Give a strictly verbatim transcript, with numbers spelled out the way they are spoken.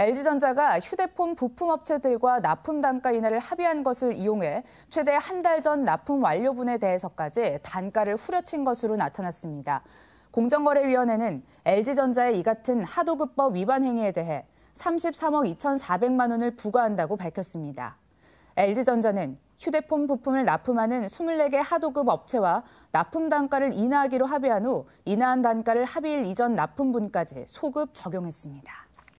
엘지전자가 휴대폰 부품업체들과 납품 단가 인하를 합의한 것을 이용해 최대 한 달 전 납품 완료분에 대해서까지 단가를 후려친 것으로 나타났습니다. 공정거래위원회는 엘지전자의 이 같은 하도급법 위반 행위에 대해 삼십삼억 이천사백만 원을 부과한다고 밝혔습니다. 엘지전자는 휴대폰 부품을 납품하는 이십사 개 하도급 업체와 납품 단가를 인하하기로 합의한 후 인하한 단가를 합의일 이전 납품분까지 소급 적용했습니다.